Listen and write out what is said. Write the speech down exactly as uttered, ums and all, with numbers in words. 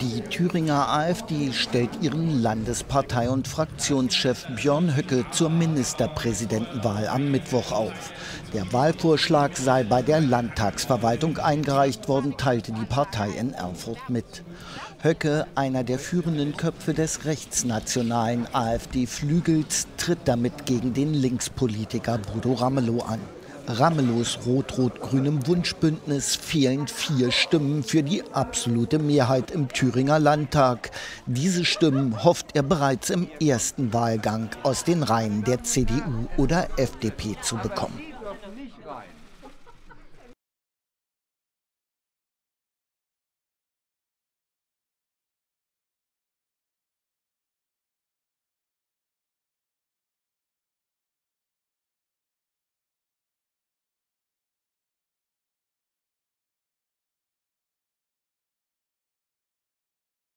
Die Thüringer AfD stellt ihren Landespartei- und Fraktionschef Björn Höcke zur Ministerpräsidentenwahl am Mittwoch auf. Der Wahlvorschlag sei bei der Landtagsverwaltung eingereicht worden, teilte die Partei in Erfurt mit. Höcke, einer der führenden Köpfe des rechtsnationalen AfD-Flügels, tritt damit gegen den Linkspolitiker Bodo Ramelow an. Ramelows rot-rot-grünem Wunschbündnis fehlen vier Stimmen für die absolute Mehrheit im Thüringer Landtag. Diese Stimmen hofft er bereits im ersten Wahlgang aus den Reihen der C D U oder F D P zu bekommen.